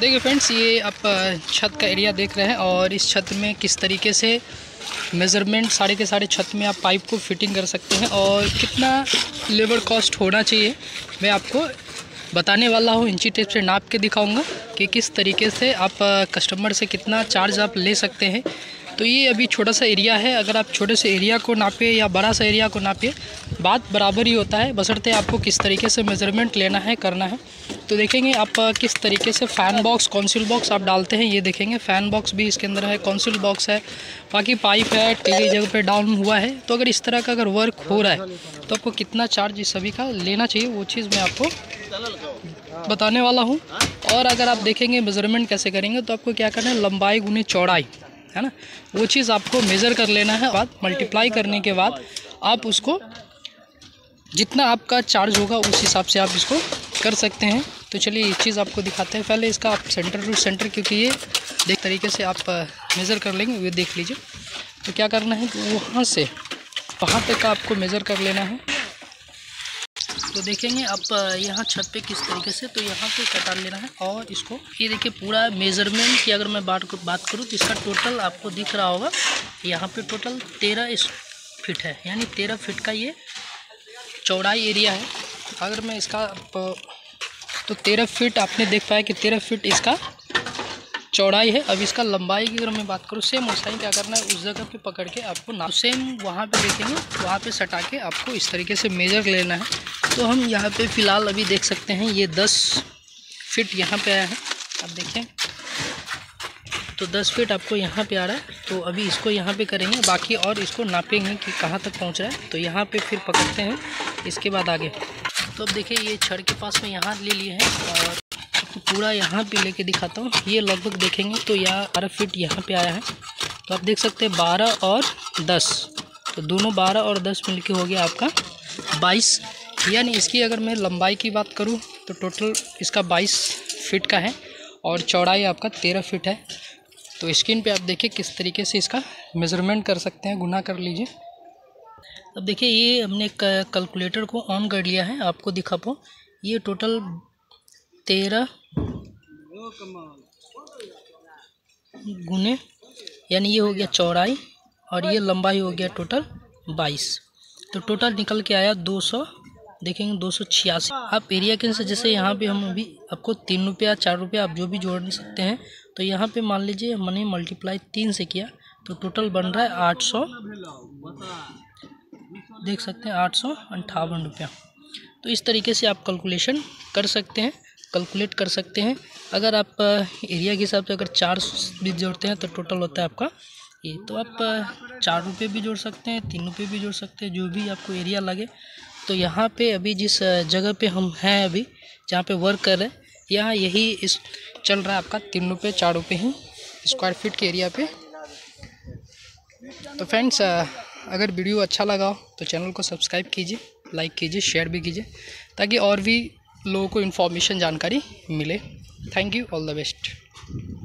देखिए फ्रेंड्स, ये आप छत का एरिया देख रहे हैं और इस छत में किस तरीके से मेज़रमेंट साढ़े के साढ़े छत में आप पाइप को फिटिंग कर सकते हैं और कितना लेबर कॉस्ट होना चाहिए मैं आपको बताने वाला हूँ। इंची टेप से नाप के दिखाऊंगा कि किस तरीके से आप कस्टमर से कितना चार्ज आप ले सकते हैं। तो ये अभी छोटा सा एरिया है, अगर आप छोटे से एरिया को नापिए या बड़ा सा एरिया को नापिए बात बराबर ही होता है, बशर्ते आपको किस तरीके से मेज़रमेंट लेना है करना है। तो देखेंगे आप किस तरीके से फ़ैन बॉक्स कॉन्सिल बॉक्स आप डालते हैं, ये देखेंगे फ़ैन बॉक्स भी इसके अंदर है, कॉन्सिल बॉक्स है, बाकी पाइप है, कई जगह पे डाउन हुआ है। तो अगर इस तरह का अगर वर्क हो रहा है तो आपको कितना चार्ज इस सभी का लेना चाहिए वो चीज़ मैं आपको बताने वाला हूँ। और अगर आप देखेंगे मेज़रमेंट कैसे करेंगे तो आपको क्या करना है, लंबाई गुने चौड़ाई है ना, वो चीज़ आपको मेज़र कर लेना है। बाद मल्टीप्लाई करने के बाद आप उसको जितना आपका चार्ज होगा उस हिसाब से आप इसको कर सकते हैं। तो चलिए ये चीज़ आपको दिखाते हैं। पहले इसका आप सेंटर टू सेंटर, क्योंकि ये देख तरीके से आप मेज़र कर लेंगे, ये देख लीजिए। तो क्या करना है कि वहाँ से वहाँ तक का आपको मेज़र कर लेना है। तो देखेंगे आप यहाँ छत पे किस तरीके से, तो यहाँ पे कटार लेना है और इसको ये देखिए पूरा मेज़रमेंट की अगर मैं बात करूँ तो इसका टोटल आपको दिख रहा होगा, यहाँ पे टोटल 13 फीट है, यानी 13 फीट का ये चौड़ाई एरिया है। अगर मैं इसका तो 13 फीट आपने देख पाया कि 13 फीट इसका चौड़ाई है। अब इसका लंबाई की अगर मैं बात करूँ, सेम उसाई क्या करना है, उस जगह पे पकड़ के आपको ना सेम वहाँ पे देखेंगे वहाँ पे सटा के आपको इस तरीके से मेजर लेना है। तो हम यहाँ पे फ़िलहाल अभी देख सकते हैं ये 10 फीट यहाँ पे आया है, आप देखें तो 10 फीट आपको यहाँ पे आ रहा है। तो अभी इसको यहाँ पे करेंगे, बाकी और इसको नापेंगे कि कहाँ तक पहुँच रहा है। तो यहाँ पर फिर पकड़ते हैं इसके बाद आगे। तो अब देखिए ये छड़ के पास में यहाँ ले लिए हैं और तो पूरा यहाँ पे लेके दिखाता हूँ। ये लगभग देखेंगे तो यहाँ 12 फीट यहाँ पे आया है। तो आप देख सकते हैं 12 और 10, तो दोनों 12 और 10 मिलके हो गया आपका 22, यानी इसकी अगर मैं लंबाई की बात करूँ तो टोटल इसका 22 फीट का है और चौड़ाई आपका 13 फीट है। तो स्क्रीन पे आप देखिए किस तरीके से इसका मेज़रमेंट कर सकते हैं, गुना कर लीजिए। अब देखिए ये हमने कैलकुलेटर को ऑन कर लिया है, आपको दिखा पाऊँ। ये टोटल 13 गुने यानी ये हो गया चौड़ाई और ये लंबाई हो गया टोटल 22, तो टोटल निकल के आया 200, देखेंगे 286। आप एरिया के से जैसे यहाँ पे हम अभी आपको 3 रुपया 4 रुपया आप जो भी जोड़ सकते हैं। तो यहाँ पे मान लीजिए मैंने मल्टीप्लाई 3 से किया तो टोटल बन रहा है 800, देख सकते हैं 858 रुपया। तो इस तरीके से आप कैलकुलेशन कर सकते हैं, कैलकुलेट कर सकते हैं। अगर आप एरिया के हिसाब से अगर 4 भी जोड़ते हैं तो टोटल होता है आपका ये। तो आप 4 रुपये भी जोड़ सकते हैं, 3 रुपये भी जोड़ सकते हैं, जो भी आपको एरिया लगे। तो यहाँ पे अभी जिस जगह पे हम हैं अभी जहाँ पे वर्क कर रहे हैं यहाँ यही इस चल रहा है आपका 3 रुपये 4 रुपये ही स्क्वायर फीट के एरिया पे। तो फ्रेंड्स अगर वीडियो अच्छा लगा तो चैनल को सब्सक्राइब कीजिए, लाइक कीजिए, शेयर भी कीजिए ताकि और भी लोगों को इन्फॉर्मेशन जानकारी मिले। Thank you, all the best.